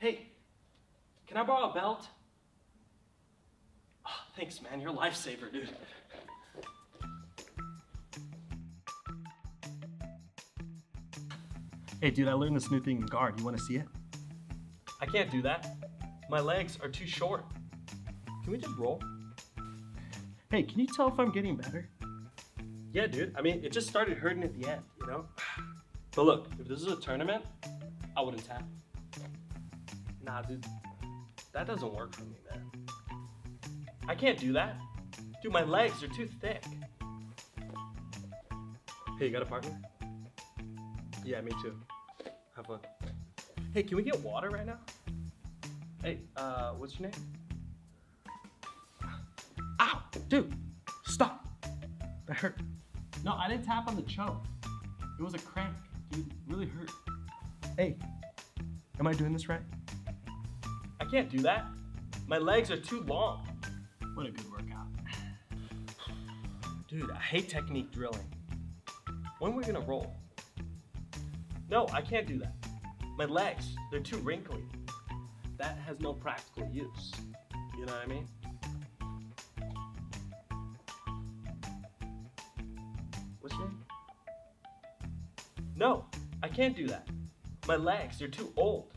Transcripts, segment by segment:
Hey, can I borrow a belt? Oh, thanks, man. You're a lifesaver, dude. Hey, dude, I learned this new thing in guard. You want to see it? I can't do that. My legs are too short. Can we just roll? Hey, can you tell if I'm getting better? Yeah, dude. I mean, it just started hurting at the end, you know? But look, if this is a tournament, I wouldn't tap. Nah, dude. That doesn't work for me, man. I can't do that. Dude, my legs are too thick. Hey, you got a partner? Yeah, me too. Have fun. Hey, can we get water right now? Hey, what's your name? Ow! Dude! Stop! That hurt. No, I didn't tap on the choke. It was a crank. Dude, it really hurt. Hey, am I doing this right? I can't do that. My legs are too long. What a good workout. Dude, I hate technique drilling. When are we gonna roll? No, I can't do that. My legs, they're too wrinkly. That has no practical use. You know what I mean? What's your name? No, I can't do that. My legs, they're too old.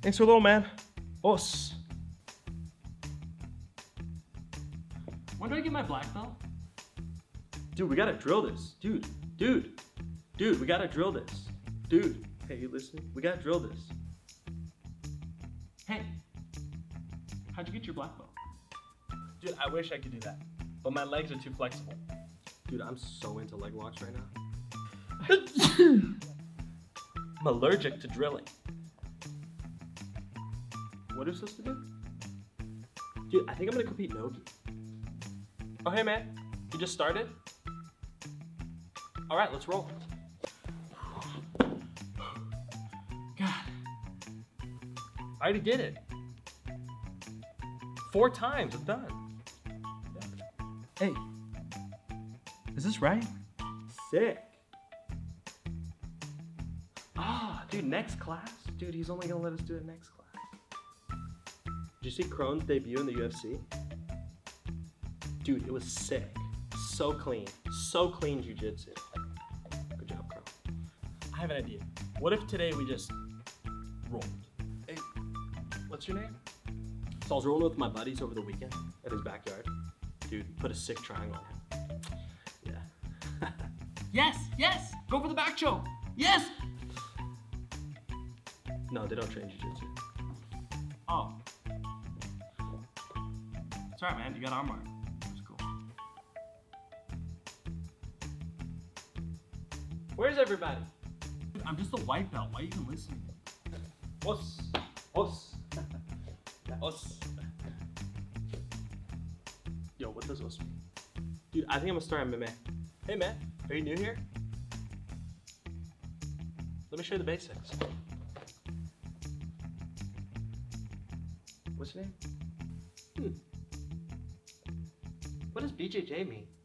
Thanks for the low, man. Boss. When do I get my black belt? Dude, we gotta drill this. Dude, we gotta drill this. Dude, hey, you listening? We gotta drill this. Hey, how'd you get your black belt? Dude, I wish I could do that, but my legs are too flexible. Dude, I'm so into leg locks right now. I'm allergic to drilling. What are you supposed to do? Dude, I think I'm gonna compete nogi. Oh, hey, man, you just started? All right, let's roll. I already did it. 4 times, I'm done. Yeah. Hey, is this right? Sick. Ah, dude, next class? Dude, he's only gonna let us do it next class. Did you see Kron's debut in the UFC? Dude, it was sick. So clean jiu-jitsu. Good job, Kron. I have an idea. What if today we just rolled? What's your name? So I was rolling with my buddies over the weekend at his backyard. Dude, put a sick triangle on him. Yeah. Yes! Go for the back choke! Yes! No, they don't train jiu-jitsu. Oh. It's alright, man. You got arm bar. That's cool. Where's everybody? Dude, I'm just a white belt. Why are you even listening? What's Os. Yo, what does os mean? Dude, I think I'm gonna start MMA. Hey man, are you new here? Let me show you the basics. What's your name? What does BJJ mean?